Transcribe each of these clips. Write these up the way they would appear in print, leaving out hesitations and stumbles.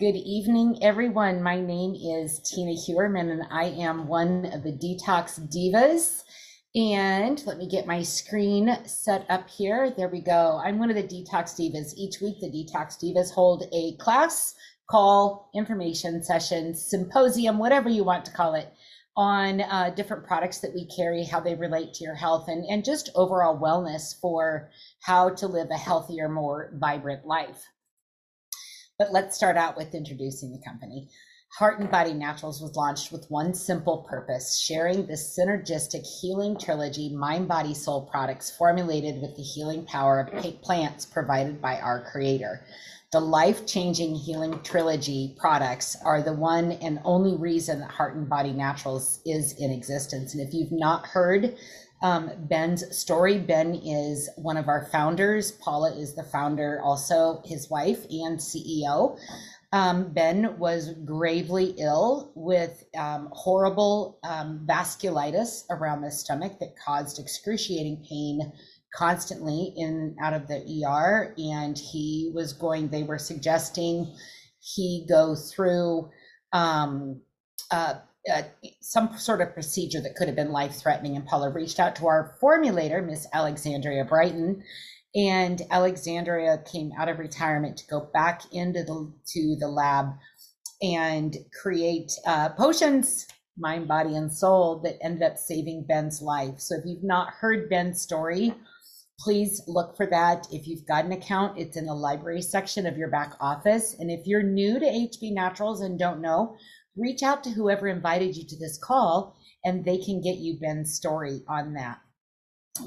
Good evening, everyone. My name is Tina Heuermann, and I am one of the Detox Divas. And let me get my screen set up here. There we go. I'm one of the Detox Divas. Each week, the Detox Divas hold a class, call, information session, symposium, whatever you want to call it, on different products that we carry, how they relate to your health, and just overall wellness for how to live a healthier, more vibrant life. But let's start out with introducing the company. Heart and Body Naturals was launched with one simple purpose: sharing the synergistic healing trilogy, mind, body, soul products formulated with the healing power of plants provided by our Creator. The life-changing healing trilogy products are the one and only reason that Heart and Body Naturals is in existence. And if you've not heard Ben's story, Ben is one of our founders. Paula is the founder, also his wife and CEO. Ben was gravely ill with horrible vasculitis around the stomach that caused excruciating pain constantly in and out of the ER. And he was going, they were suggesting he go through some sort of procedure that could have been life-threatening, and Paula reached out to our formulator, Miss Alexandria Brighton, and Alexandria came out of retirement to go back into the lab and create potions, mind, body, and soul, that ended up saving Ben's life. So if you've not heard Ben's story, please look for that. If you've got an account, it's in the library section of your back office. And if you're new to HB Naturals and don't know, reach out to whoever invited you to this call and they can get you Ben's story on that.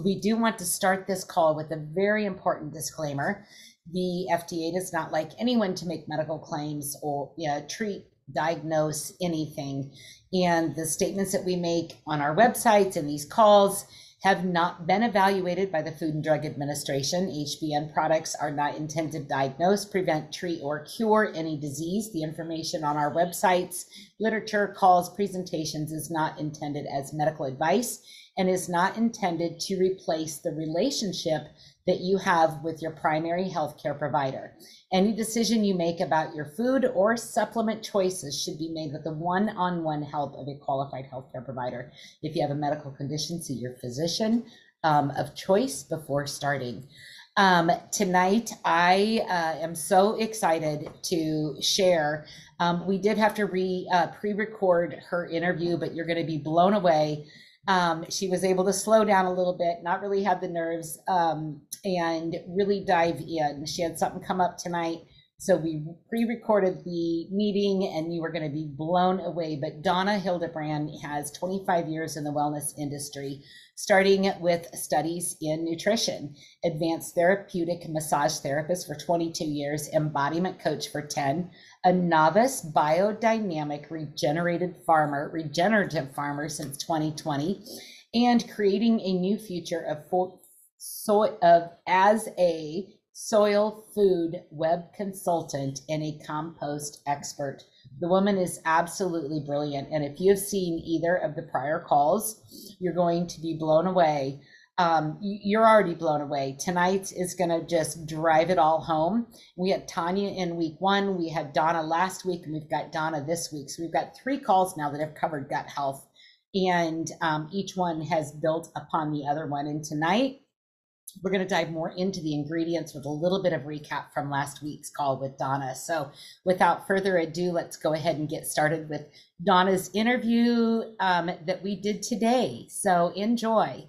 We do want to start this call with a very important disclaimer. The FDA does not like anyone to make medical claims or treat, diagnose anything. And the statements that we make on our websites and these calls have not been evaluated by the Food and Drug Administration. HBN products are not intended to diagnose, prevent, treat, or cure any disease. The information on our websites, literature, calls, presentations is not intended as medical advice and is not intended to replace the relationship that you have with your primary healthcare provider. Any decision you make about your food or supplement choices should be made with the one-on-one help of a qualified healthcare provider. If you have a medical condition, see your physician of choice before starting. Tonight, I am so excited to share. We did have to pre-record her interview, but you're going to be blown away. She was able to slow down a little bit, not really have the nerves, and really dive in. She had something come up tonight, so we pre-recorded the meeting and you were going to be blown away. But Donna Hildebrand has 25 years in the wellness industry, starting with studies in nutrition, advanced therapeutic massage therapist for 22 years, embodiment coach for 10, a novice biodynamic regenerative farmer since 2020, and creating a new future as a soil food web consultant and a compost expert. The woman is absolutely brilliant, and if you have seen either of the prior calls, you're going to be blown away. You're already blown away. Tonight is going to just drive it all home. We had Tanya in week one, we had Donna last week, and we've got Donna this week. So we've got three calls now that have covered gut health, and each one has built upon the other one. And tonight, we're going to dive more into the ingredients with a little bit of recap from last week's call with Donna. So without further ado, let's go ahead and get started with Donna's interview that we did today. So enjoy.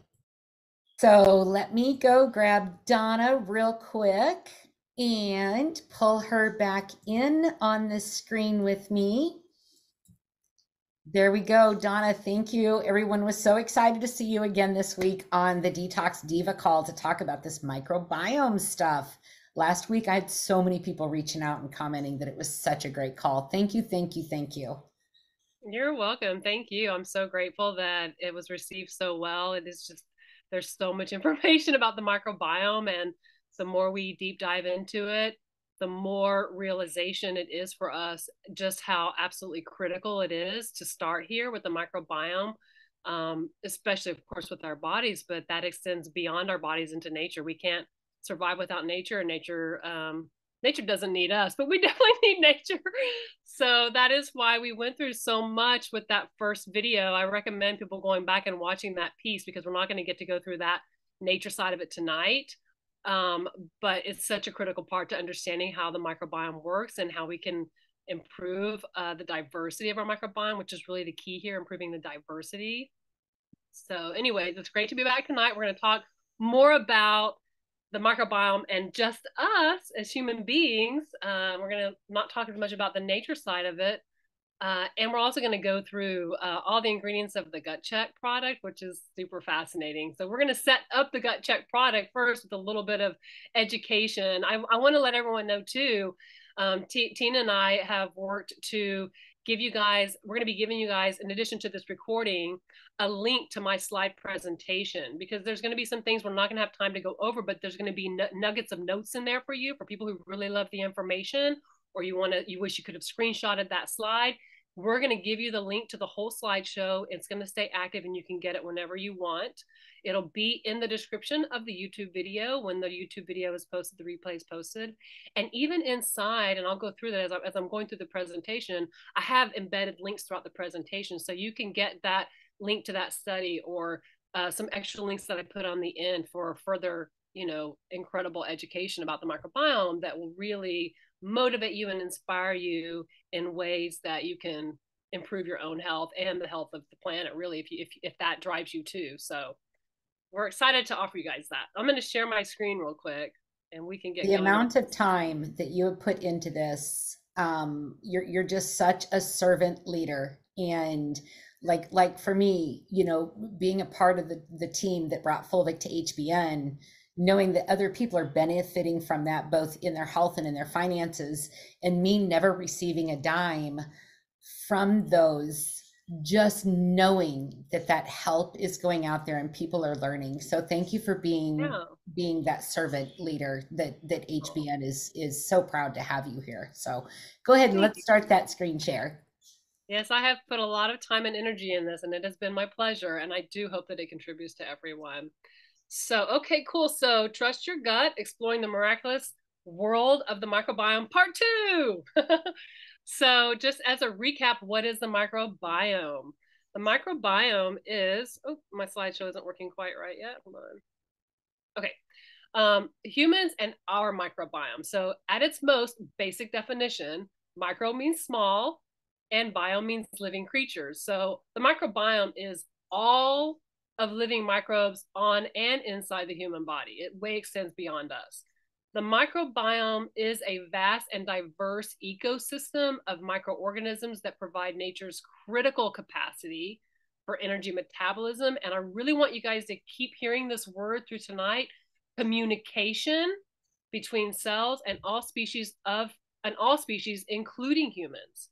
So let me go grab Donna real quick and pull her back in on the screen with me. There we go, Donna. Thank you. Everyone was so excited to see you again this week on the Detox Diva call to talk about this microbiome stuff. Last week, I had so many people reaching out and commenting that it was such a great call. Thank you, thank you, thank you. You're welcome. Thank you. I'm so grateful that it was received so well. It is just, there's so much information about the microbiome, and the more we deep dive into it, the more realization it is for us just how absolutely critical it is to start here with the microbiome, especially of course with our bodies, but that extends beyond our bodies into nature. We can't survive without nature, and nature nature doesn't need us, but we definitely need nature. So that is why we went through so much with that first video. I recommend people going back and watching that piece, because we're not going to get to go through that nature side of it tonight. But it's such a critical part to understanding how the microbiome works and how we can improve the diversity of our microbiome, which is really the key here, improving the diversity. So anyways, it's great to be back tonight. We're going to talk more about the microbiome and just us as human beings. We're going to not talk as much about the nature side of it. And we're also going to go through all the ingredients of the Gut Check product, which is super fascinating. So we're going to set up the Gut Check product first with a little bit of education. I want to let everyone know too, Tina and I have worked to give you guys, we're going to be giving you guys, in addition to this recording, a link to my slide presentation, because there's going to be some things we're not going to have time to go over, but there's going to be nuggets of notes in there for you, for people who really love the information, or you wish you could have screenshotted that slide. We're going to give you the link to the whole slideshow. It's going to stay active and you can get it whenever you want. It'll be in the description of the YouTube video when the YouTube video is posted, the replay is posted. And even inside, and I'll go through that as I'm going through the presentation, I have embedded links throughout the presentation. So you can get that link to that study, or some extra links that I put on the end for further, you know, incredible education about the microbiome that will really motivate you and inspire you in ways that you can improve your own health and the health of the planet, really, if that drives you too. So we're excited to offer you guys that. I'm going to share my screen real quick and we can get the amount of time that you have put into this. You're just such a servant leader. And like for me, you know, being a part of the team that brought Fulvic to HBN, knowing that other people are benefiting from that, both in their health and in their finances, and me never receiving a dime from those, just knowing that that help is going out there and people are learning. So thank you for being that servant leader that HBN is so proud to have you here. So go ahead and let's start that screen share. Yes, I have put a lot of time and energy in this, and it has been my pleasure, and I do hope that it contributes to everyone. So, okay, cool. So Trust Your Gut, Exploring the Miraculous World of the Microbiome, part 2. So just as a recap, what is the microbiome? The microbiome is, oh, my slideshow isn't working quite right yet. Hold on. Okay. Humans and our microbiome. So at its most basic definition, micro means small and biome means living creatures. So the microbiome is all of living microbes on and inside the human body. It way extends beyond us. The microbiome is a vast and diverse ecosystem of microorganisms that provide nature's critical capacity for energy metabolism. And I really want you guys to keep hearing this word through tonight: communication between cells and all species including humans.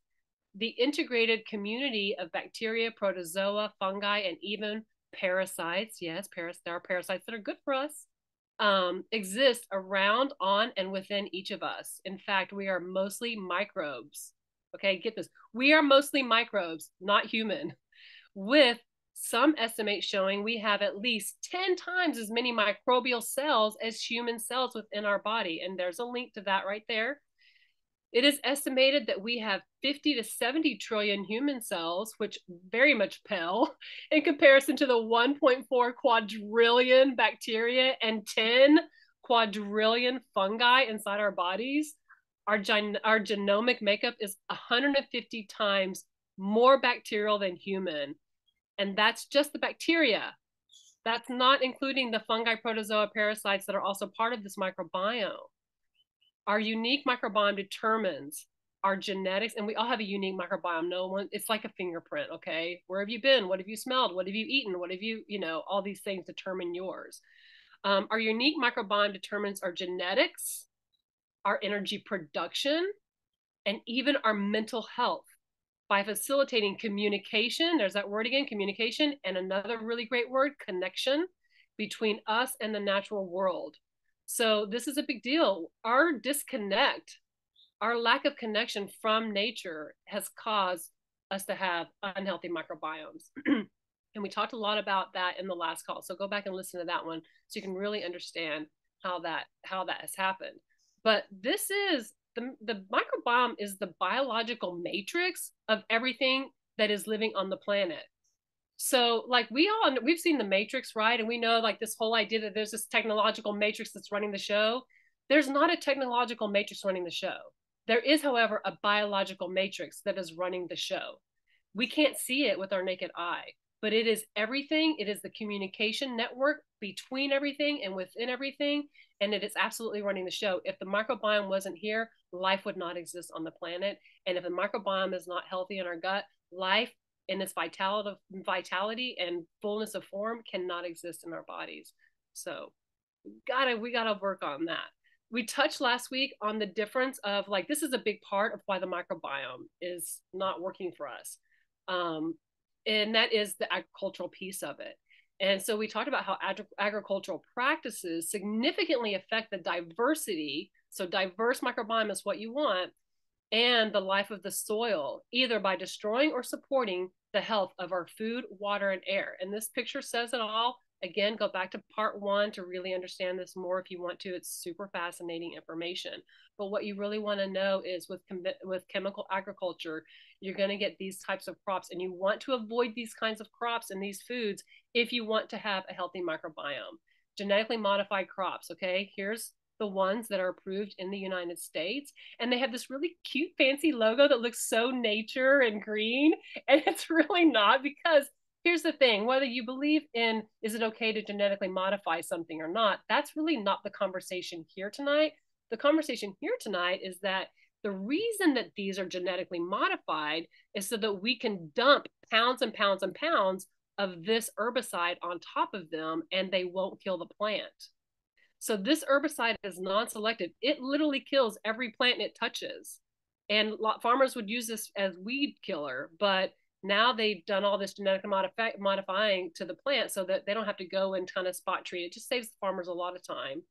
The integrated community of bacteria, protozoa, fungi, and even parasites, yes, there are parasites that are good for us, exist around, on, and within each of us. In fact, we are mostly microbes. Okay, get this. We are mostly microbes, not human. With some estimates showing we have at least 10 times as many microbial cells as human cells within our body. And there's a link to that right there. It is estimated that we have 50 to 70 trillion human cells, which very much pale in comparison to the 1.4 quadrillion bacteria and 10 quadrillion fungi inside our bodies. Our genomic makeup is 150 times more bacterial than human. And that's just the bacteria. That's not including the fungi, protozoa, parasites that are also part of this microbiome. Our unique microbiome determines our genetics, and we all have a unique microbiome. No one, it's like a fingerprint, okay? Where have you been? What have you smelled? What have you eaten? What have you, you know, all these things determine yours. Our unique microbiome determines our genetics, our energy production, and even our mental health by facilitating communication. There's that word again, communication, and another really great word, connection, between us and the natural world. So this is a big deal. Our disconnect, our lack of connection from nature has caused us to have unhealthy microbiomes. And we talked a lot about that in the last call. So go back and listen to that one so you can really understand how that has happened. But this is the microbiome is the biological matrix of everything that is living on the planet. So like we've seen the Matrix, right? And we know like this whole idea that there's this technological matrix that's running the show. There's not a technological matrix running the show. There is, however, a biological matrix that is running the show. We can't see it with our naked eye, but it is everything. It is the communication network between everything and within everything. And it is absolutely running the show. If the microbiome wasn't here, life would not exist on the planet. And if the microbiome is not healthy in our gut, life in its vitality and fullness of form cannot exist in our bodies. So we gotta work on that. We touched last week on the difference of like, this is a big part of why the microbiome is not working for us. And that is the agricultural piece of it. And so we talked about how agricultural practices significantly affect the diversity. So diverse microbiome is what you want, and the life of the soil, either by destroying or supporting the health of our food, water, and air. And this picture says it all. Again, go back to part 1 to really understand this more if you want to. It's super fascinating information. But what you really want to know is with chemical agriculture, you're going to get these types of crops, and you want to avoid these kinds of crops and these foods if you want to have a healthy microbiome. Genetically modified crops, okay? Here's the ones that are approved in the United States. And they have this really cute, fancy logo that looks so nature and green. And it's really not, because here's the thing, whether you believe in, is it okay to genetically modify something or not? That's really not the conversation here tonight. The conversation here tonight is that the reason that these are genetically modified is so that we can dump pounds and pounds and pounds of this herbicide on top of them, and they won't kill the plant. So this herbicide is non-selective. It literally kills every plant it touches. And farmers would use this as weed killer, but now they've done all this genetic modifying to the plant so that they don't have to go and kind of spot treat. It just saves the farmers a lot of time.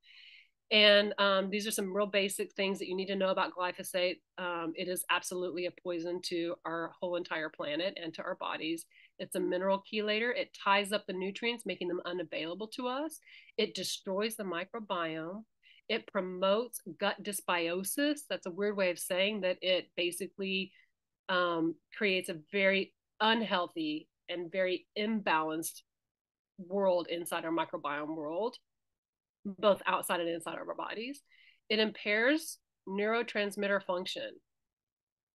And these are some real basic things that you need to know about glyphosate. It is absolutely a poison to our whole entire planet and to our bodies. It's a mineral chelator. It ties up the nutrients, making them unavailable to us. It destroys the microbiome. It promotes gut dysbiosis. That's a weird way of saying that it basically creates a very unhealthy and very imbalanced world inside our microbiome world, both outside and inside of our bodies. It impairs neurotransmitter function.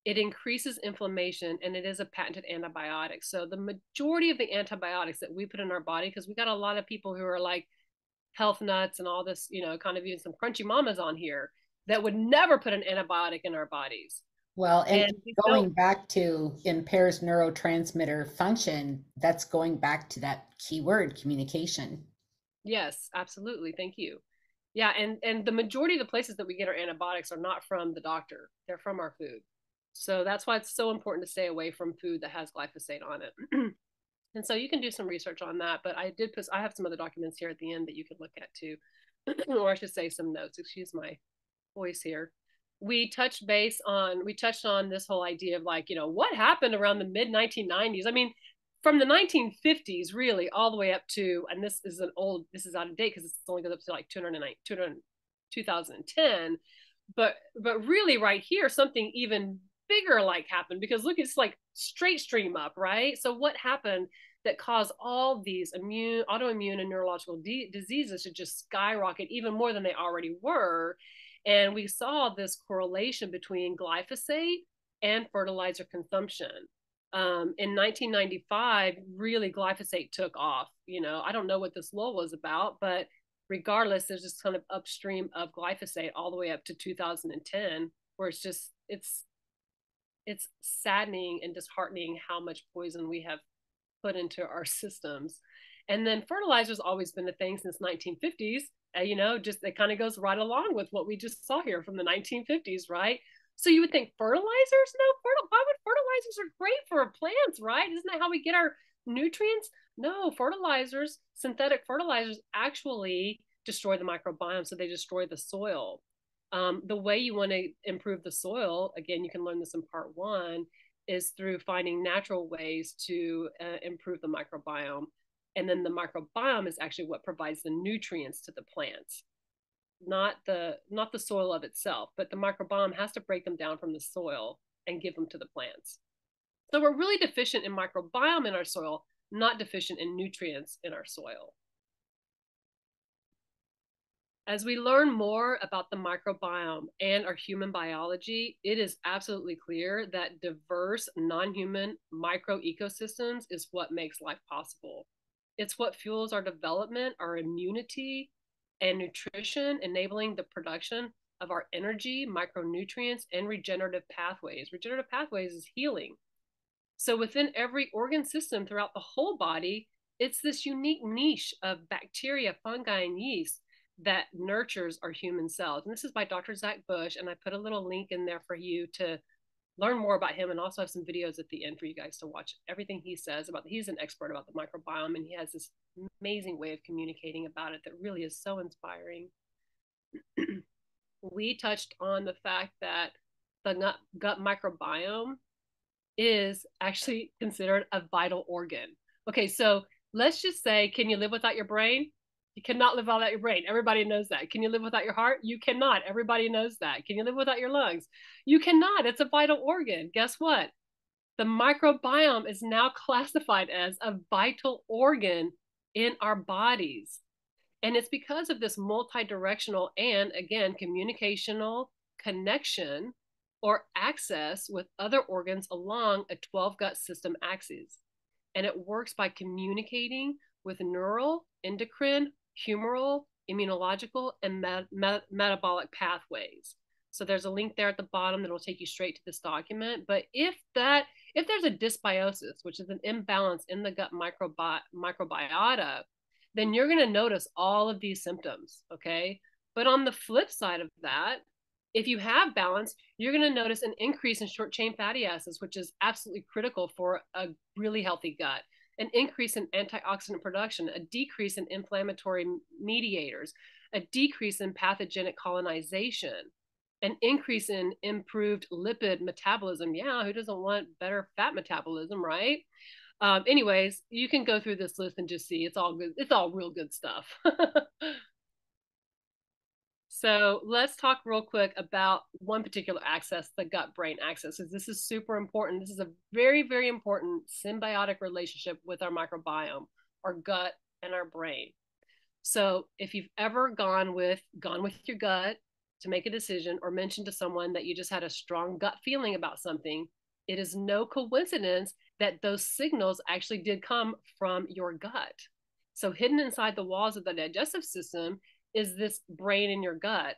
It increases inflammation, and it is a patented antibiotic. So the majority of the antibiotics that we put in our body, because we got a lot of people who are like health nuts and all this, you know, kind of even some crunchy mamas on here that would never put an antibiotic in our bodies. Well, and going back to impairs neurotransmitter function, that's going back to that key word, communication. Yes, absolutely. Thank you. Yeah. And the majority of the places that we get our antibiotics are not from the doctor. They're from our food. So that's why it's so important to stay away from food that has glyphosate on it. And so you can do some research on that, but I have some other documents here at the end that you can look at too, or I should say some notes, excuse my voice here. We touched on this whole idea of like, you know, what happened around the mid 1990s? I mean, from the 1950s really all the way up to, and this is out of date because it's only goes up to like 2010, but really right here, something even bigger like happened, because look, it's like straight stream up, right? So what happened that caused all these autoimmune and neurological diseases to just skyrocket even more than they already were? And we saw this correlation between glyphosate and fertilizer consumption. In 1995, really glyphosate took off. You know, I don't know what this lull was about, but regardless, there's this kind of upstream of glyphosate all the way up to 2010, where it's just, it's saddening and disheartening how much poison we have put into our systems. And then fertilizer's always been a thing since 1950s, you know, just it kind of goes right along with what we just saw here from the 1950s, right? So you would think fertilizers? No, why would fertilizers are great for plants, right? Isn't that how we get our nutrients? No, fertilizers, synthetic fertilizers actually destroy the microbiome. So they destroy the soil. The way you want to improve the soil, again, you can learn this in part 1, is through finding natural ways to improve the microbiome. And then the microbiome is actually what provides the nutrients to the plants. not the soil of itself, but the microbiome has to break them down from the soil and give them to the plants. So we're really deficient in microbiome in our soil, not deficient in nutrients in our soil. As we learn more about the microbiome and our human biology, it is absolutely clear that diverse non-human microecosystems is what makes life possible. It's what fuels our development, our immunity, and nutrition, enabling the production of our energy, micronutrients, and regenerative pathways. Regenerative pathways is healing. So within every organ system throughout the whole body, it's this unique niche of bacteria, fungi, and yeast that nurtures our human cells. And this is by Dr. Zach Bush, and I put a little link in there for you to learn more about him, and also have some videos at the end for you guys to watch everything he says about. He's an expert about the microbiome, and he has this amazing way of communicating about it that really is so inspiring. We touched on the fact that the gut microbiome is actually considered a vital organ. Okay, so let's just say, can you live without your brain? You cannot live without your brain. Everybody knows that. Can you live without your heart? You cannot. Everybody knows that. Can you live without your lungs? You cannot. It's a vital organ. Guess what? The microbiome is now classified as a vital organ in our bodies. And it's because of this multidirectional and, again, communicational connection or access with other organs along a 12 gut system axis. And it works by communicating with neural, endocrine, humoral, immunological, and metabolic pathways. So there's a link there at the bottom that will take you straight to this document. But if there's a dysbiosis, which is an imbalance in the gut microbiota, then you're going to notice all of these symptoms, okay? But on the flip side of that, if you have balance, you're going to notice an increase in short-chain fatty acids, which is absolutely critical for a really healthy gut. An increase in antioxidant production, a decrease in inflammatory mediators, a decrease in pathogenic colonization, an increase in improved lipid metabolism. Yeah, who doesn't want better fat metabolism, right? Anyways, you can go through this list and just see it's all good. It's all real good stuff. So let's talk real quick about one particular axis, the gut-brain axis, because this is super important. This is a very, very important symbiotic relationship with our microbiome, our gut and our brain. So if you've ever gone with your gut to make a decision, or mentioned to someone that you just had a strong gut feeling about something, it is no coincidence that those signals actually did come from your gut. So hidden inside the walls of the digestive system is this brain in your gut,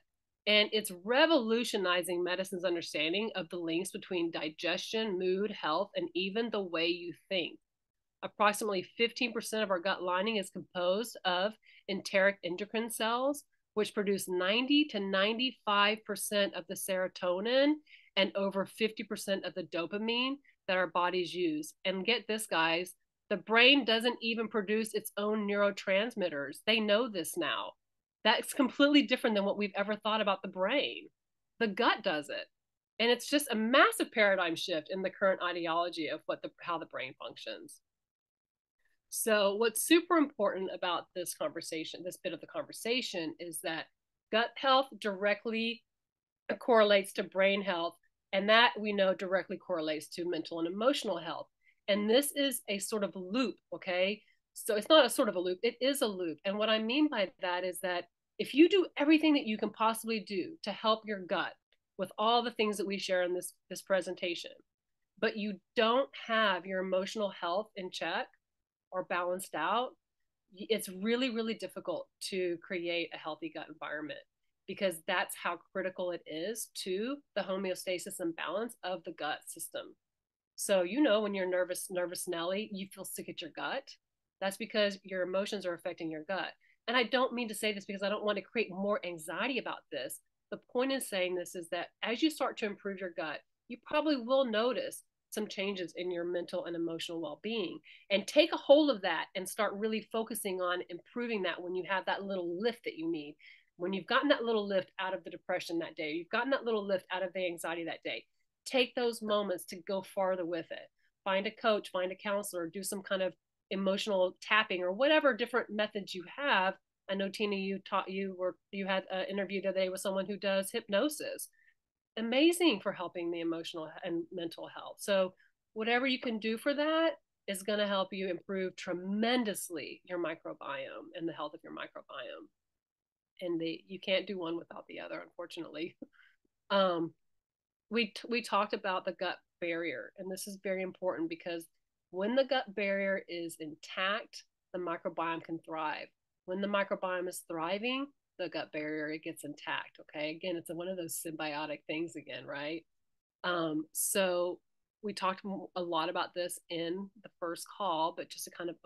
and it's revolutionizing medicine's understanding of the links between digestion, mood, health, and even the way you think. Approximately 15% of our gut lining is composed of enteric endocrine cells, which produce 90 to 95% of the serotonin and over 50% of the dopamine that our bodies use. And get this, guys, the brain doesn't even produce its own neurotransmitters. They know this now. That's completely different than what we've ever thought about the brain. The gut does it. And it's just a massive paradigm shift in the current ideology of how the brain functions. So what's super important about this conversation, this bit of the conversation, is that gut health directly correlates to brain health, and that we know directly correlates to mental and emotional health. And this is a sort of loop, okay? So it's not a sort of a loop, it is a loop. And what I mean by that is that if you do everything that you can possibly do to help your gut with all the things that we share in this presentation, but you don't have your emotional health in check or balanced out, it's really, really difficult to create a healthy gut environment, because that's how critical it is to the homeostasis and balance of the gut system. So, you know, when you're nervous Nelly, you feel sick at your gut. That's because your emotions are affecting your gut. And I don't mean to say this because I don't want to create more anxiety about this. The point in saying this is that as you start to improve your gut, you probably will notice some changes in your mental and emotional well-being. And take a hold of that and start really focusing on improving that when you have that little lift that you need. When you've gotten that little lift out of the depression that day, you've gotten that little lift out of the anxiety that day, take those moments to go farther with it. Find a coach, find a counselor, do some kind of emotional tapping or whatever different methods you have I know, Tina, you had an interview today with someone who does hypnosis. Amazing for helping the emotional and mental health. So whatever you can do for that is going to help you improve tremendously your microbiome and the health of your microbiome. And you can't do one without the other, unfortunately. We talked about the gut barrier, and this is very important because when the gut barrier is intact, the microbiome can thrive. When the microbiome is thriving, the gut barrier, it gets intact. Okay. Again, it's one of those symbiotic things again, right? So we talked a lot about this in the first call, but just to kind of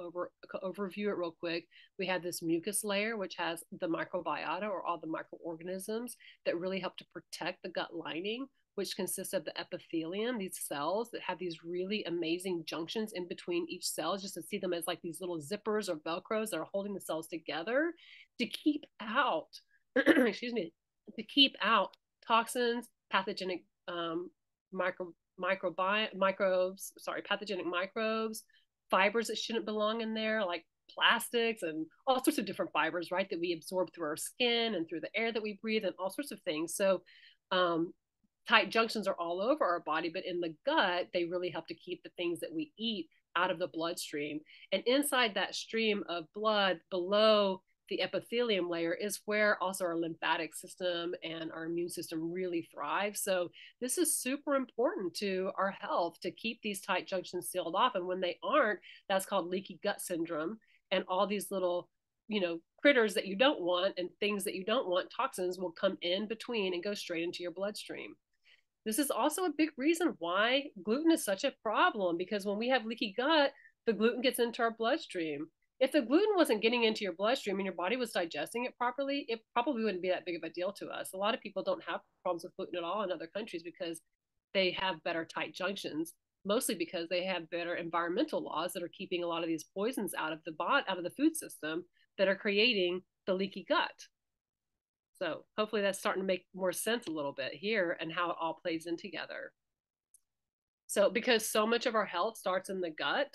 overview it real quick, we had this mucus layer, which has the microbiota or all the microorganisms that really help to protect the gut lining, which consists of the epithelium, these cells that have these really amazing junctions in between each cell, just to see them as like these little zippers or Velcros that are holding the cells together to keep out, excuse me, to keep out toxins, pathogenic pathogenic microbes, fibers that shouldn't belong in there, like plastics and all sorts of different fibers, right, that we absorb through our skin and through the air that we breathe and all sorts of things. So tight junctions are all over our body, but in the gut, they really help to keep the things that we eat out of the bloodstream. And inside that stream of blood, below the epithelium layer, is where also our lymphatic system and our immune system really thrive. So this is super important to our health, to keep these tight junctions sealed off. And when they aren't, that's called leaky gut syndrome. And all these little, you know, critters that you don't want and things that you don't want, toxins, will come in between and go straight into your bloodstream. This is also a big reason why gluten is such a problem, because when we have leaky gut, the gluten gets into our bloodstream. If the gluten wasn't getting into your bloodstream and your body was digesting it properly, it probably wouldn't be that big of a deal to us. A lot of people don't have problems with gluten at all in other countries because they have better tight junctions, mostly because they have better environmental laws that are keeping a lot of these poisons out of the food system that are creating the leaky gut. So hopefully that's starting to make more sense a little bit here and how it all plays in together. So because so much of our health starts in the gut,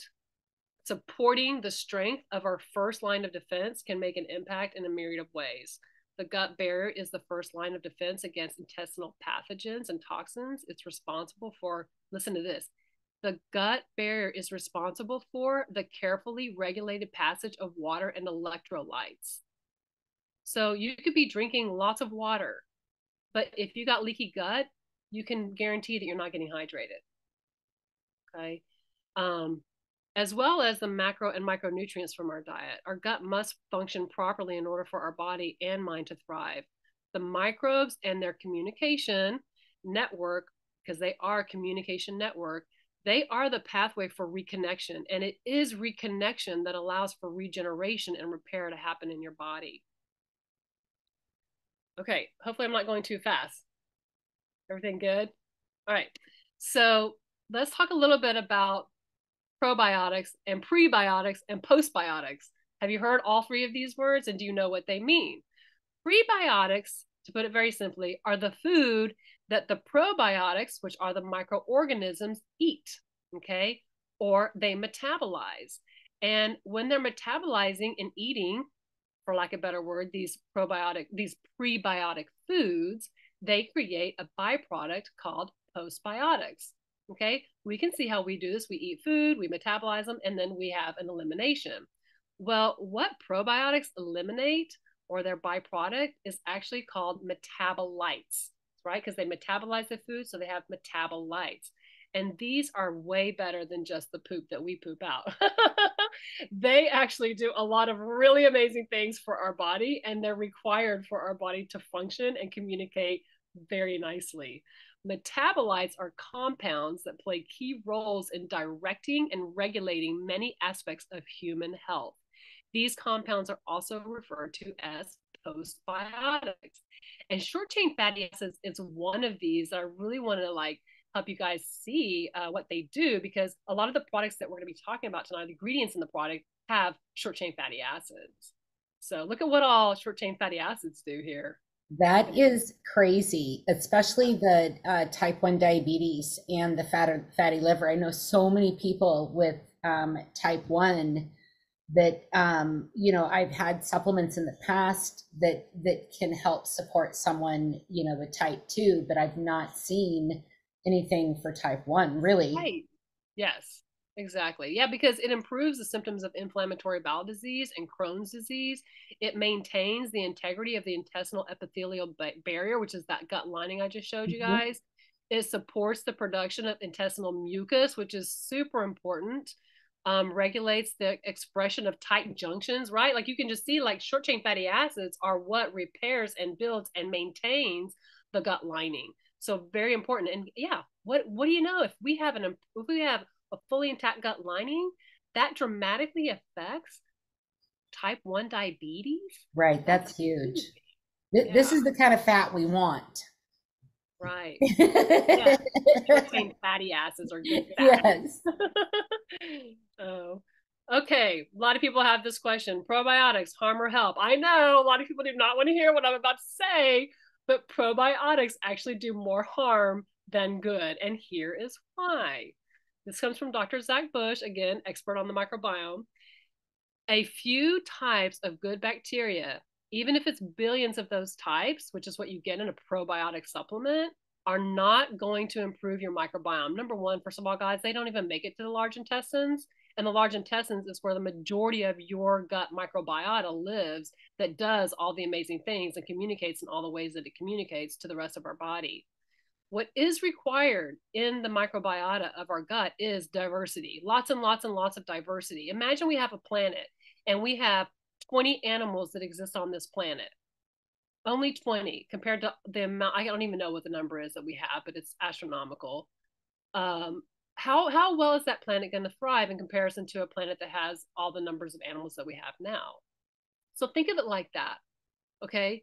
supporting the strength of our first line of defense can make an impact in a myriad of ways. The gut barrier is the first line of defense against intestinal pathogens and toxins. It's responsible for, listen to this, the gut barrier is responsible for the carefully regulated passage of water and electrolytes. So you could be drinking lots of water, but if you got leaky gut, you can guarantee that you're not getting hydrated, okay? As well as the macro and micronutrients from our diet. Our gut must function properly in order for our body and mind to thrive. The microbes and their communication network, because they are a communication network, they are the pathway for reconnection. And it is reconnection that allows for regeneration and repair to happen in your body. Okay, hopefully I'm not going too fast. Everything good? All right, so let's talk a little bit about probiotics and prebiotics and postbiotics. Have you heard all three of these words, and do you know what they mean? Prebiotics, to put it very simply, are the food that the probiotics, which are the microorganisms, eat, okay? Or they metabolize. And when they're metabolizing and eating, for lack of a better word, these prebiotic foods, they create a byproduct called postbiotics. Okay, we can see how we do this. We eat food, we metabolize them, and then we have an elimination. Well, what probiotics eliminate, or their byproduct, is actually called metabolites, right? Because they metabolize the food, so they have metabolites. And these are way better than just the poop that we poop out. They actually do a lot of really amazing things for our body, and they're required for our body to function and communicate very nicely. Metabolites are compounds that play key roles in directing and regulating many aspects of human health. These compounds are also referred to as postbiotics. And short-chain fatty acids is one of these that I really want to like help you guys see what they do, because a lot of the products that we're going to be talking about tonight, the ingredients in the product, have short-chain fatty acids. So look at what all short-chain fatty acids do here. That is crazy, especially the type 1 diabetes and the fatty liver. I know so many people with type 1 that, you know, I've had supplements in the past that, can help support someone, you know, with type 2, but I've not seen anything for type 1 really. Right. Yes, exactly. Yeah. Because it improves the symptoms of inflammatory bowel disease and Crohn's disease. It maintains the integrity of the intestinal epithelial barrier, which is that gut lining I just showed you guys. It supports the production of intestinal mucus, which is super important. Regulates the expression of tight junctions, right? Like you can just see, like, short chain fatty acids are what repairs and builds and maintains the gut lining. So very important. And yeah, what do you know? If we have a fully intact gut lining, that dramatically affects type 1 diabetes. Right. That's huge. Yeah. This is the kind of fat we want. Right. Yeah. Fatty acids are good fats. Yes. Oh, okay. A lot of people have this question: probiotics, harm or help? I know a lot of people do not want to hear what I'm about to say, but probiotics actually do more harm than good. And here is why. This comes from Dr. Zach Bush, again, expert on the microbiome. A few types of good bacteria, even if it's billions of those types, which is what you get in a probiotic supplement, are not going to improve your microbiome. Number one, first of all, guys, they don't even make it to the large intestines. And the large intestines is where the majority of your gut microbiota lives, that does all the amazing things and communicates in all the ways that it communicates to the rest of our body. What is required in the microbiota of our gut is diversity, lots and lots and lots of diversity. Imagine we have a planet and we have 20 animals that exist on this planet. Only 20 compared to the amount, I don't even know what the number is that we have, but it's astronomical. How well is that planet going to thrive in comparison to a planet that has all the numbers of animals that we have now? So think of it like that, okay?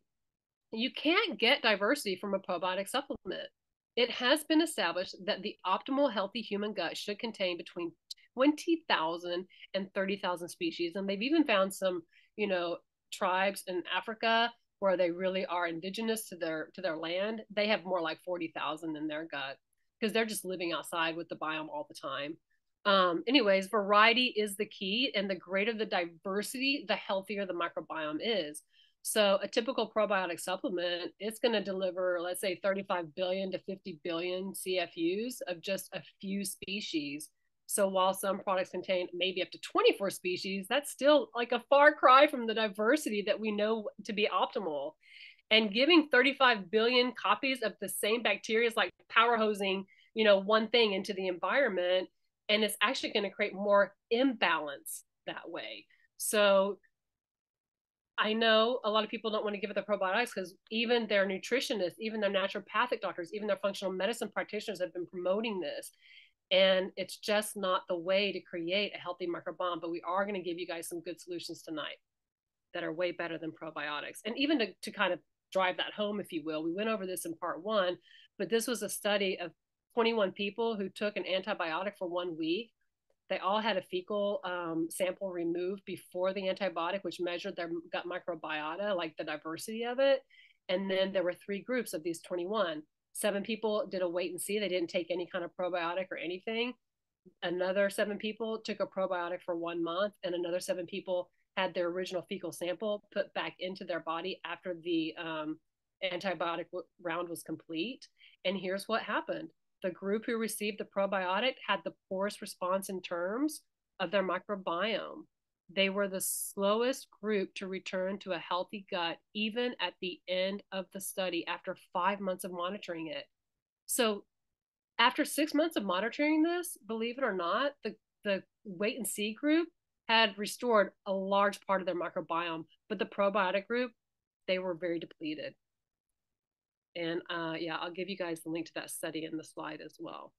You can't get diversity from a probiotic supplement. It has been established that the optimal healthy human gut should contain between 20,000 and 30,000 species. And they've even found some, you know, tribes in Africa where they really are indigenous to their land. They have more like 40,000 in their gut because they're just living outside with the biome all the time. Anyways, variety is the key, and the greater the diversity, the healthier the microbiome is. So a typical probiotic supplement, it's going to deliver, let's say, 35 billion to 50 billion CFUs of just a few species. So while some products contain maybe up to 24 species, that's still like a far cry from the diversity that we know to be optimal. And giving 35 billion copies of the same bacteria is like power hosing, you know, one thing into the environment, and it's actually going to create more imbalance that way. So I know a lot of people don't want to give it the probiotics because even their nutritionists, even their naturopathic doctors, even their functional medicine practitioners have been promoting this. And it's just not the way to create a healthy microbiome, but we are going to give you guys some good solutions tonight that are way better than probiotics. And even to kind of drive that home, if you will, we went over this in part 1, but this was a study of 21 people who took an antibiotic for 1 week. They all had a fecal sample removed before the antibiotic, which measured their gut microbiota, like the diversity of it. And then there were 3 groups of these 21. 7 people did a wait and see. They didn't take any kind of probiotic or anything. Another 7 people took a probiotic for 1 month, and another 7 people had their original fecal sample put back into their body after the antibiotic round was complete. And here's what happened. The group who received the probiotic had the poorest response in terms of their microbiome. They were the slowest group to return to a healthy gut, even at the end of the study after 5 months of monitoring it. So after 6 months of monitoring this, believe it or not, the wait and see group had restored a large part of their microbiome, but the probiotic group, they were very depleted. And yeah, I'll give you guys the link to that study in the slide as well.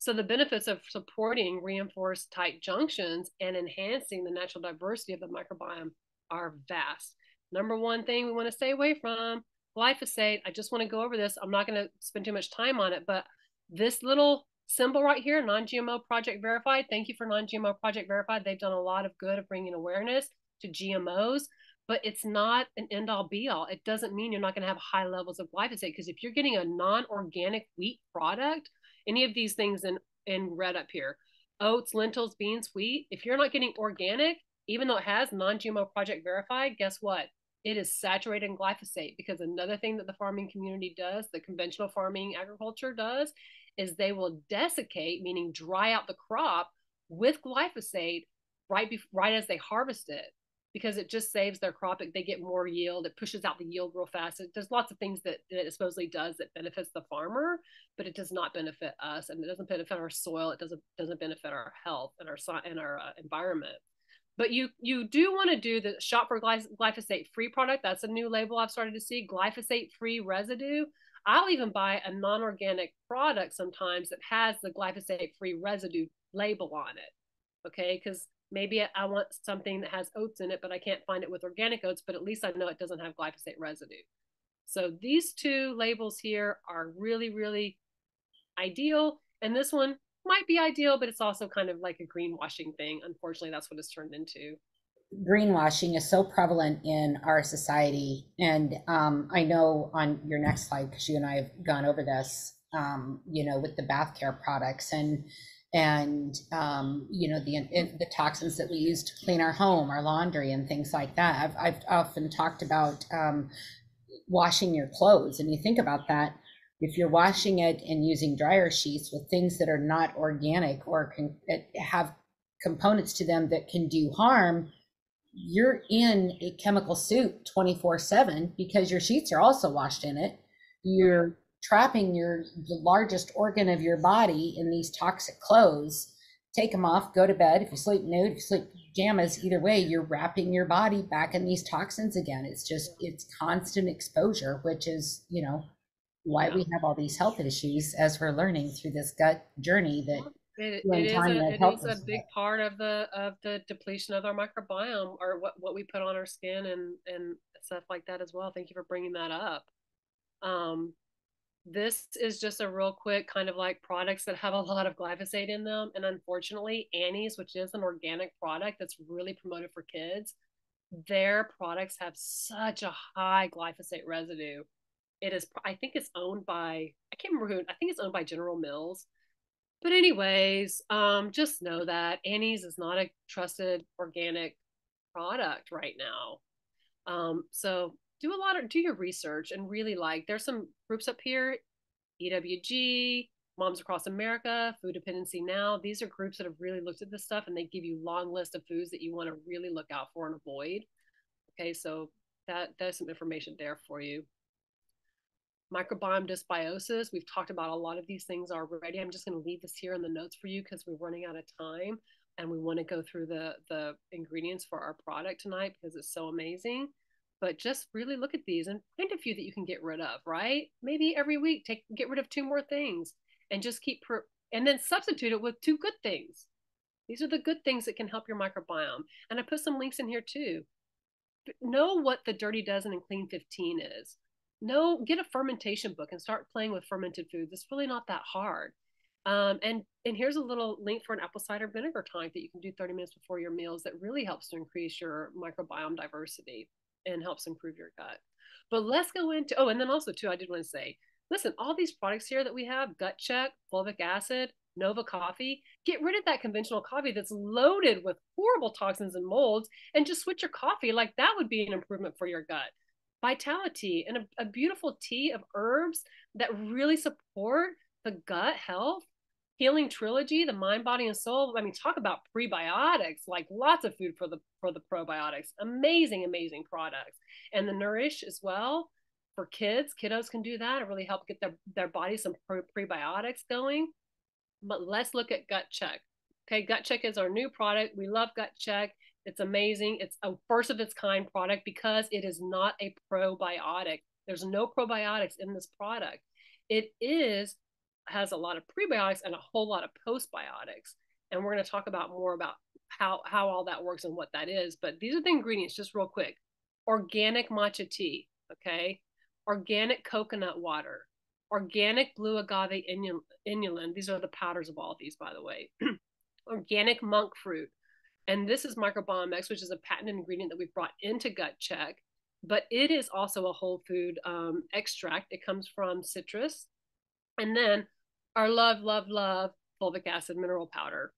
So the benefits of supporting reinforced tight junctions and enhancing the natural diversity of the microbiome are vast. Number one thing we want to stay away from, glyphosate. I just want to go over this. I'm not going to spend too much time on it, but this little symbol right here, Non-GMO Project Verified. Thank you for Non-GMO Project Verified. They've done a lot of good of bringing awareness to GMOs, but it's not an end-all be-all. It doesn't mean you're not going to have high levels of glyphosate, because if you're getting a non-organic wheat product, any of these things in red up here, oats, lentils, beans, wheat, if you're not getting organic, even though it has non-GMO project verified, guess what? It is saturated in glyphosate, because another thing that the farming community does, the conventional farming agriculture does, is they will desiccate, meaning dry out the crop with glyphosate right as they harvest it, because it just saves their crop. They get more yield. It pushes out the yield real fast. There's lots of things that it supposedly does that benefits the farmer, but it does not benefit us, and it doesn't benefit our soil. It doesn't benefit our health and our environment. But you do want to do the shop for glyphosate-free product. That's a new label I've started to see, glyphosate-free residue. I'll even buy a non-organic product sometimes that has the glyphosate-free residue label on it, okay? Because maybe I want something that has oats in it, but I can't find it with organic oats, but at least I know it doesn't have glyphosate residue. So these two labels here are really, really ideal. And this one might be ideal, but it's also kind of like a greenwashing thing. Unfortunately, that's what it's turned into. Greenwashing is so prevalent in our society. And I know on your next slide, because you and I have gone over this, you know, with the bath care products and you know, the toxins that we use to clean our home, our laundry and things like that. I've often talked about washing your clothes, and you think about that. If you're washing it and using dryer sheets with things that are not organic or have components to them that can do harm, you're in a chemical soup 24/7 because your sheets are also washed in it. You're trapping the largest organ of your body in these toxic clothes. Take them off, go to bed. If you sleep nude, if you sleep pajamas, either way, you're wrapping your body back in these toxins again. It's just, it's constant exposure, which is, you know, why we have all these health issues as we're learning through this gut journey. That it is a big part of the depletion of our microbiome, or what we put on our skin and stuff like that as well. Thank you for bringing that up. This is just a real quick kind of like products that have a lot of glyphosate in them, and unfortunately, Annie's, which is an organic product that's really promoted for kids, their products have such a high glyphosate residue. It is, I think it's owned by, I can't remember who, I think it's owned by General Mills. But anyways, just know that Annie's is not a trusted organic product right now. So do your research, and really, like, there's some groups up here, EWG, Moms Across America, Food Dependency Now. These are groups that have really looked at this stuff, and they give you long list of foods that you want to really look out for and avoid. Okay, so there's some information there for you. Microbiome dysbiosis. We've talked about a lot of these things already. I'm just going to leave this here in the notes for you because we're running out of time, and we want to go through the ingredients for our product tonight because it's so amazing. But just really look at these and find a few that you can get rid of, right? Maybe every week, get rid of 2 more things, and just keep, and then substitute it with 2 good things. These are the good things that can help your microbiome. And I put some links in here too. But know what the Dirty Dozen and Clean 15 is. No, get a fermentation book and start playing with fermented foods. It's really not that hard. And here's a little link for an apple cider vinegar tonic that you can do 30 minutes before your meals that really helps to increase your microbiome diversity and helps improve your gut. But let's go into, oh, and then also too, I did want to say, listen, all these products here that we have, Gut Check, Fulvic acid, Nova coffee, get rid of that conventional coffee that's loaded with horrible toxins and molds, and just switch your coffee. Like, that would be an improvement for your gut. Vitality and a beautiful tea of herbs that really support the gut health. Healing Trilogy, the mind, body, and soul. I mean, talk about prebiotics, like lots of food for the probiotics. Amazing, amazing products. And the Nourish as well for kids. Kiddos can do that. It really helps get their body some prebiotics going. But let's look at Gut Check. Okay, Gut Check is our new product. We love Gut Check. It's amazing. It's a first of its kind product because it is not a probiotic. There's no probiotics in this product. It has a lot of prebiotics and a whole lot of postbiotics. And we're going to talk about more about how all that works and what that is. But these are the ingredients, just real quick. Organic matcha tea, okay? Organic coconut water, organic blue agave inulin. These are the powders of all of these, by the way. Organic monk fruit. And this is Microbiome X, which is a patented ingredient that we've brought into Gut Check, but it is also a whole food extract. It comes from citrus. And then our love, love, love fulvic acid mineral powder.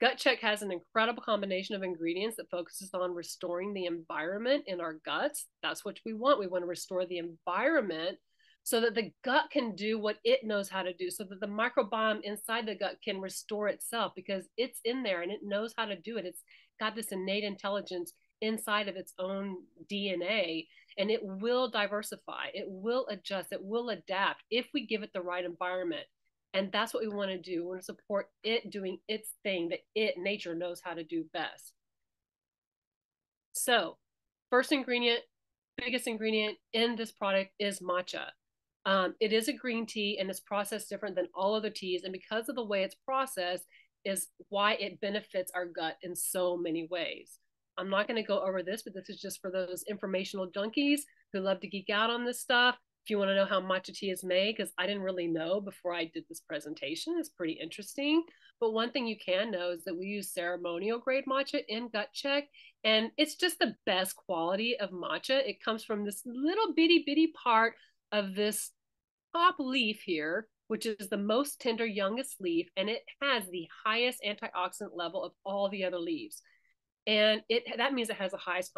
Gut Check has an incredible combination of ingredients that focuses on restoring the environment in our guts. That's what we want. We want to restore the environment so that the gut can do what it knows how to do, so that the microbiome inside the gut can restore itself, because it's in there and it knows how to do it. It's got this innate intelligence inside of its own DNA, and it will diversify, it will adjust, it will adapt if we give it the right environment. And that's what we want to do. We want to support it doing its thing that nature knows how to do best. So first ingredient, biggest ingredient in this product is matcha. It is a green tea, and it's processed different than all other teas. And because of the way it's processed is why it benefits our gut in so many ways. I'm not going to go over this, but this is just for those informational junkies who love to geek out on this stuff. If you want to know how matcha tea is made, because I didn't really know before I did this presentation, it's pretty interesting. But one thing you can know is that we use ceremonial grade matcha in Gut Check, and it's just the best quality of matcha. It comes from this little bitty part of this top leaf here, which is the most tender, youngest leaf, and it has the highest antioxidant level of all the other leaves. And that means it has the highest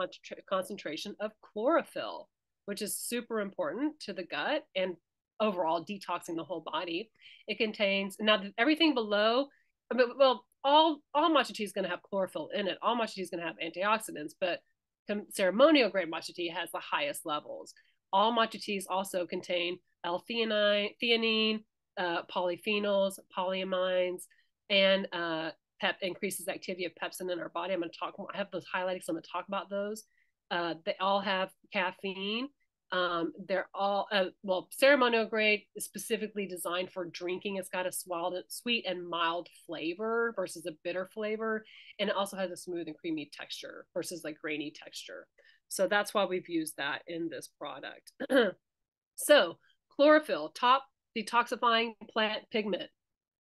concentration of chlorophyll, which is super important to the gut and overall detoxing the whole body. It contains, now everything below, well, all matcha tea is going to have chlorophyll in it. All matcha tea is going to have antioxidants, but ceremonial grade matcha tea has the highest levels. All matcha teas also contain L-theanine, polyphenols, polyamines, and increases activity of pepsin in our body. I'm going to talk more, I have those highlighted, so I'm going to talk about those. They all have caffeine. They're all, well, ceremonial grade is specifically designed for drinking. It's got a sweet and mild flavor versus a bitter flavor. And it also has a smooth and creamy texture versus like grainy texture. So that's why we've used that in this product. So chlorophyll, top detoxifying plant pigment,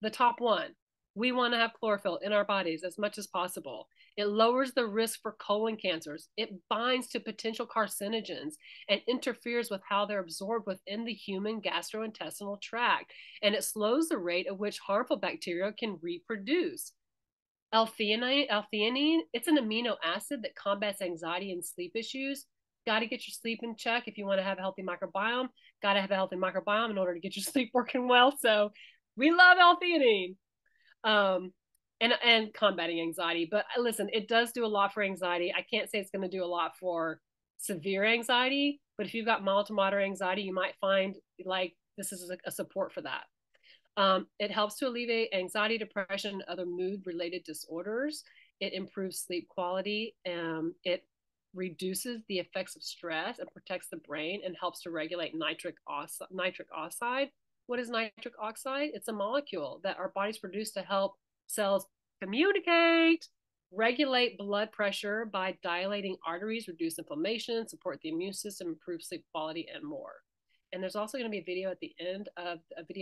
the top one. We want to have chlorophyll in our bodies as much as possible. It lowers the risk for colon cancers. It binds to potential carcinogens and interferes with how they're absorbed within the human gastrointestinal tract. And it slows the rate at which harmful bacteria can reproduce. L-theanine, it's an amino acid that combats anxiety and sleep issues. Got to get your sleep in check if you want to have a healthy microbiome. Got to have a healthy microbiome in order to get your sleep working well. So we love L-theanine. And combating anxiety. But listen, it does do a lot for anxiety. I can't say it's going to do a lot for severe anxiety, but if you've got mild to moderate anxiety, you might find like this is a support for that. It helps to alleviate anxiety, depression, and other mood-related disorders. It improves sleep quality. It reduces the effects of stress and protects the brain and helps to regulate nitric oxide. What is nitric oxide? It's a molecule that our bodies produce to help cells communicate, regulate blood pressure by dilating arteries, reduce inflammation, support the immune system, improve sleep quality, and more. And there's also going to be a video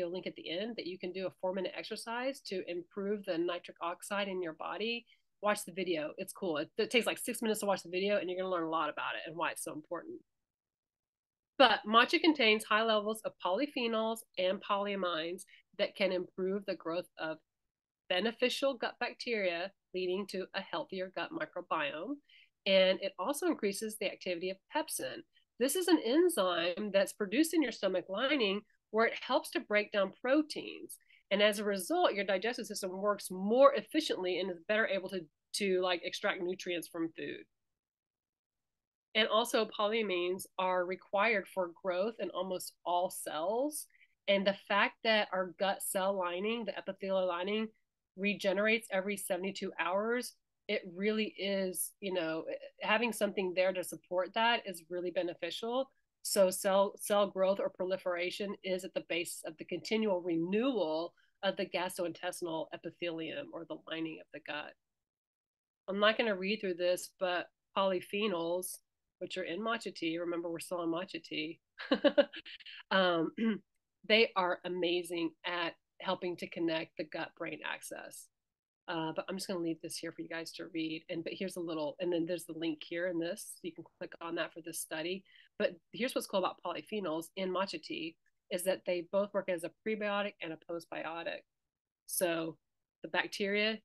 link at the end that you can do a 4-minute exercise to improve the nitric oxide in your body. Watch the video. It's cool. It takes like 6 minutes to watch the video, and you're going to learn a lot about it and why it's so important. But matcha contains high levels of polyphenols and polyamines that can improve the growth of beneficial gut bacteria, leading to a healthier gut microbiome. And it also increases the activity of pepsin. This is an enzyme that's produced in your stomach lining where it helps to break down proteins. And as a result, your digestive system works more efficiently and is better able to like extract nutrients from food. And also polyamines are required for growth in almost all cells. And the fact that our gut cell lining, the epithelial lining, regenerates every 72 hours, it really is, you know, having something there to support that is really beneficial. So cell growth or proliferation is at the base of the continual renewal of the gastrointestinal epithelium or the lining of the gut. I'm not going to read through this, but polyphenols, which are in matcha tea, remember we're still in matcha tea, they are amazing at helping to connect the gut-brain axis. But I'm just going to leave this here for you guys to read. But here's a little, and then there's the link here in this. You can click on that for this study. But here's what's cool about polyphenols in matcha tea is that they both work as a prebiotic and a postbiotic. So the bacteria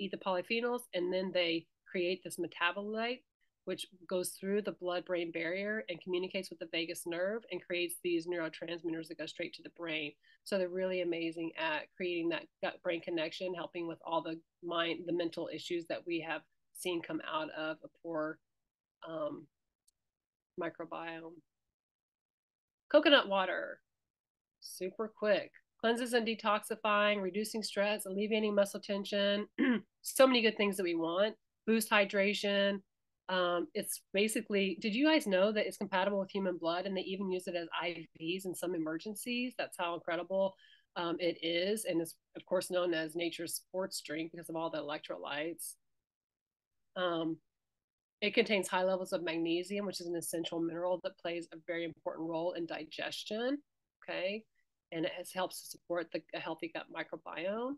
eat the polyphenols, and then they create this metabolite, which goes through the blood-brain barrier and communicates with the vagus nerve and creates these neurotransmitters that go straight to the brain. So they're really amazing at creating that gut-brain connection, helping with all the mind, the mental issues that we have seen come out of a poor microbiome. Coconut water, super quick. Cleanses and detoxifying, reducing stress, alleviating muscle tension. So many good things that we want. Boost hydration. It's basically, did you guys know that it's compatible with human blood, and they even use it as IVs in some emergencies? That's how incredible it is. And it's, of course, known as nature's sports drink because of all the electrolytes. It contains high levels of magnesium, which is an essential mineral that plays a very important role in digestion. Okay. And it helps to support a healthy gut microbiome.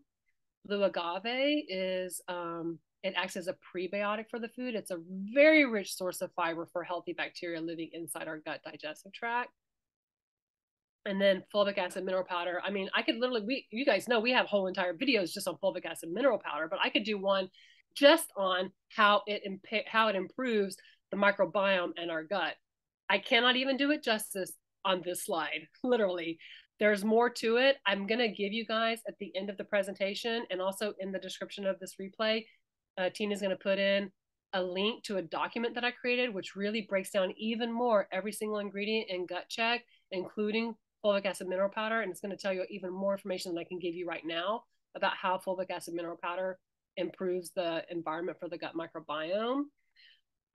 Blue agave is, it acts as a prebiotic for the food. It's a very rich source of fiber for healthy bacteria living inside our gut digestive tract. And then fulvic acid mineral powder. I mean, I could literally, you guys know we have whole entire videos just on fulvic acid mineral powder, but I could do one just on how it improves the microbiome and our gut. I cannot even do it justice on this slide, literally. There's more to it. I'm going to give you guys at the end of the presentation, and also in the description of this replay, Tina's going to put in a link to a document that I created, which really breaks down even more every single ingredient in Gut Check, including fulvic acid mineral powder. And it's going to tell you even more information than I can give you right now about how fulvic acid mineral powder improves the environment for the gut microbiome.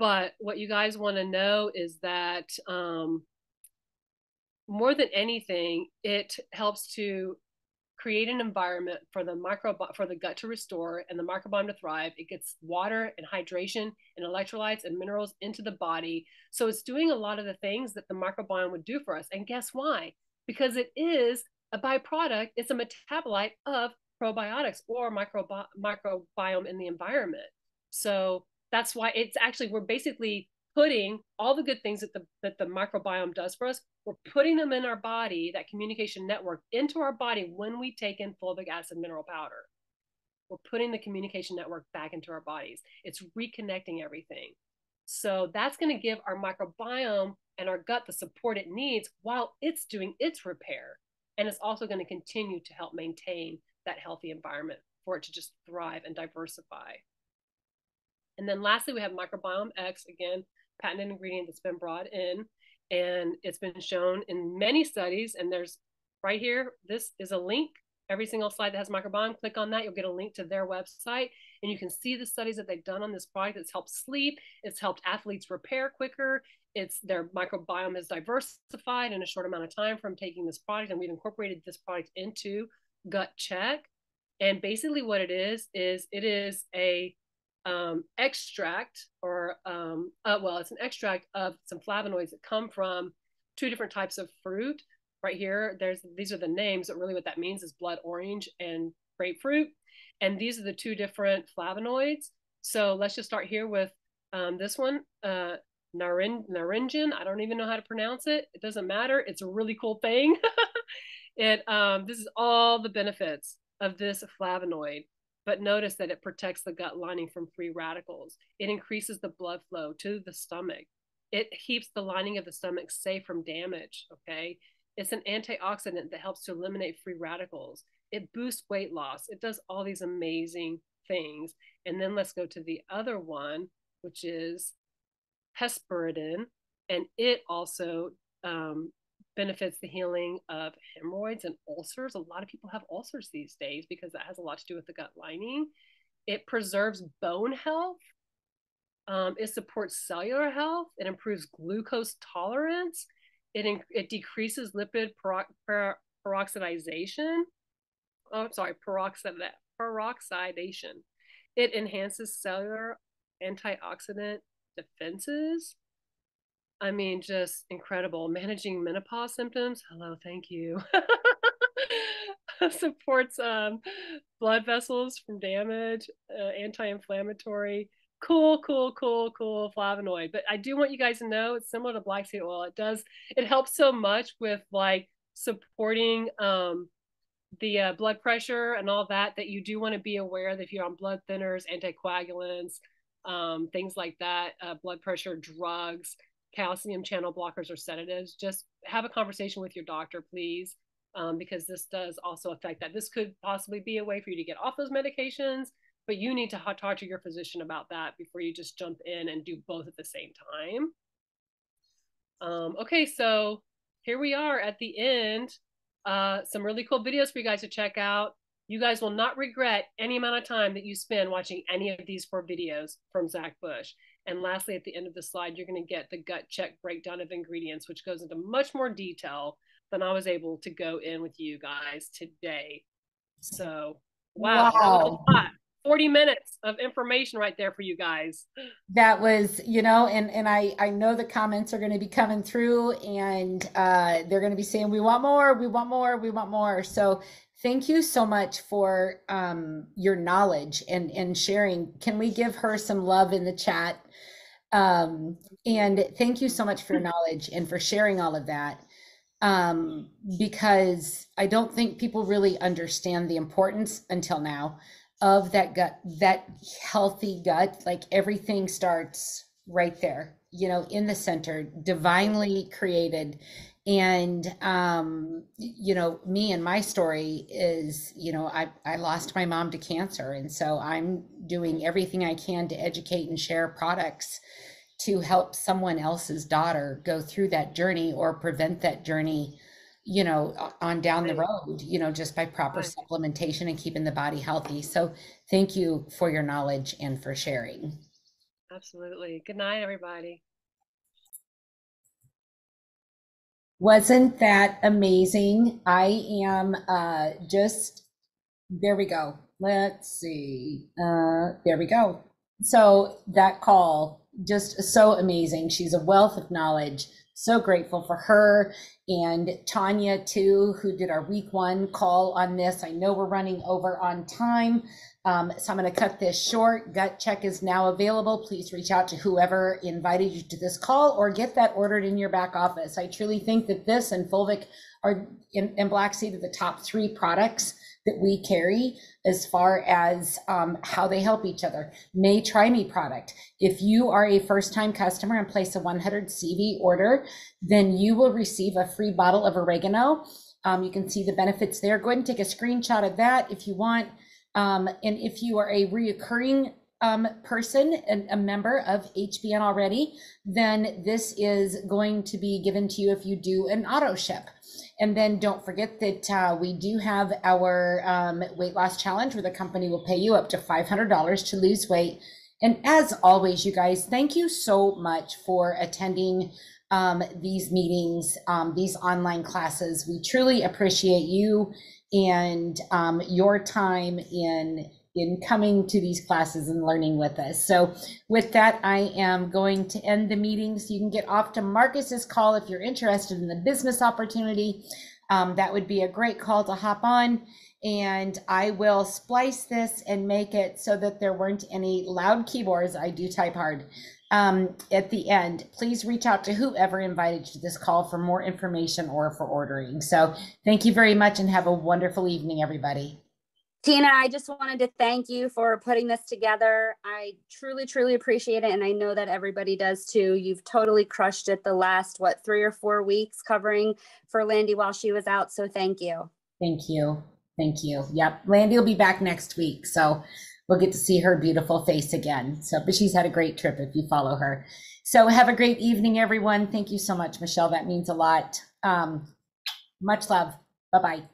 But what you guys want to know is that more than anything, it helps to create an environment for the gut to restore and the microbiome to thrive. It gets water and hydration and electrolytes and minerals into the body. So it's doing a lot of the things that the microbiome would do for us. And guess why? Because it is a byproduct. It's a metabolite of probiotics or microbiome in the environment. So that's why it's actually, we're basically putting all the good things that the microbiome does for us, we're putting them in our body, that communication network, into our body when we take in fulvic acid mineral powder. We're putting the communication network back into our bodies. It's reconnecting everything. So that's going to give our microbiome and our gut the support it needs while it's doing its repair. And it's also going to continue to help maintain that healthy environment for it to just thrive and diversify. And then lastly, we have Microbiome X, again, patented ingredient that's been brought in, and it's been shown in many studies. And there's right here, this is a link. Every single slide that has microbiome, click on that. You'll get a link to their website, and you can see the studies that they've done on this product. It's helped sleep. It's helped athletes repair quicker. Their microbiome is diversified in a short amount of time from taking this product. And we've incorporated this product into Gut Check. And basically what it is a extract or well, it's an extract of some flavonoids that come from two different types of fruit. Right here, these are the names, but really what that means is blood orange and grapefruit, and these are the two different flavonoids. So let's just start here with this one, Naringin. I don't even know how to pronounce it. It doesn't matter. It's a really cool thing. This is all the benefits of this flavonoid. But notice that it protects the gut lining from free radicals. It increases the blood flow to the stomach. It keeps the lining of the stomach safe from damage, okay? It's an antioxidant that helps to eliminate free radicals. It boosts weight loss. It does all these amazing things. And then let's go to the other one, which is Hesperidin. And it also benefits the healing of hemorrhoids and ulcers. A lot of people have ulcers these days because that has a lot to do with the gut lining. It preserves bone health. It supports cellular health. It improves glucose tolerance. It decreases lipid peroxidation. Oh, I'm sorry, peroxidation. It enhances cellular antioxidant defenses. I mean, just incredible. Managing menopause symptoms. Hello, thank you. Supports blood vessels from damage, anti-inflammatory. Cool flavonoid. But I do want you guys to know it's similar to black seed oil. It helps so much with like supporting the blood pressure and all that, that you do want to be aware that if you're on blood thinners, anticoagulants, things like that, blood pressure drugs, calcium channel blockers or sedatives, just have a conversation with your doctor, please, because this does also affect that. This could possibly be a way for you to get off those medications, but you need to talk to your physician about that before you just jump in and do both at the same time. Okay, so here we are at the end. Some really cool videos for you guys to check out. You guys will not regret any amount of time that you spend watching any of these 4 videos from Zach Bush. And lastly, at the end of the slide, you're going to get the gut check breakdown of ingredients, which goes into much more detail than I was able to go in with you guys today. So, wow. Wow. That was a lot. 40 minutes of information right there for you guys. That was, you know, and I know the comments are going to be coming through, and they're going to be saying, we want more, we want more, we want more. So thank you so much for your knowledge and sharing. Can we give her some love in the chat? And thank you so much for your knowledge and for sharing all of that. Because I don't think people really understand the importance until now of that gut, that healthy gut. Like, everything starts right there, you know, in the center, divinely created. And, you know, me and my story is, you know, I lost my mom to cancer. And so I'm doing everything I can to educate and share products to help someone else's daughter go through that journey or prevent that journey, you know, on down the road, you know, just by proper supplementation and keeping the body healthy. So thank you for your knowledge and for sharing. Absolutely. Good night, everybody. Wasn't that amazing? I am just, there we go. Let's see. There we go. So that call, just so amazing. She's a wealth of knowledge. So grateful for her, and Tanya too, who did our week 1 call on this. I know we're running over on time, so I'm going to cut this short. Gut Check is now available. Please reach out to whoever invited you to this call or get that ordered in your back office. I truly think that this and Fulvic are in Black Seed are the top 3 products that we carry as far as how they help each other. May Try Me product. If you are a first-time customer and place a 100 CV order, then you will receive a free bottle of oregano. You can see the benefits there. Go ahead and take a screenshot of that if you want. And if you are a reoccurring person and a member of HBN already, then this is going to be given to you if you do an auto ship. And then don't forget that we do have our weight loss challenge where the company will pay you up to $500 to lose weight. And as always, you guys, thank you so much for attending these meetings, these online classes. We truly appreciate you and your time in coming to these classes and learning with us. So with that, I am going to end the meeting so you can get off to Marcus's call if you're interested in the business opportunity. That would be a great call to hop on, and I will splice this and make it so that there weren't any loud keyboards. I do type hard. At the end, please reach out to whoever invited you to this call for more information or for ordering. So thank you very much and have a wonderful evening, everybody. Tina, I just wanted to thank you for putting this together. I truly, truly appreciate it. And I know that everybody does too. You've totally crushed it the last, what, 3 or 4 weeks covering for Landy while she was out. So thank you. Thank you. Thank you. Yep. Landy will be back next week. So we'll get to see her beautiful face again. So, but she's had a great trip if you follow her. So have a great evening, everyone. Thank you so much, Michelle. That means a lot. Much love. Bye-bye.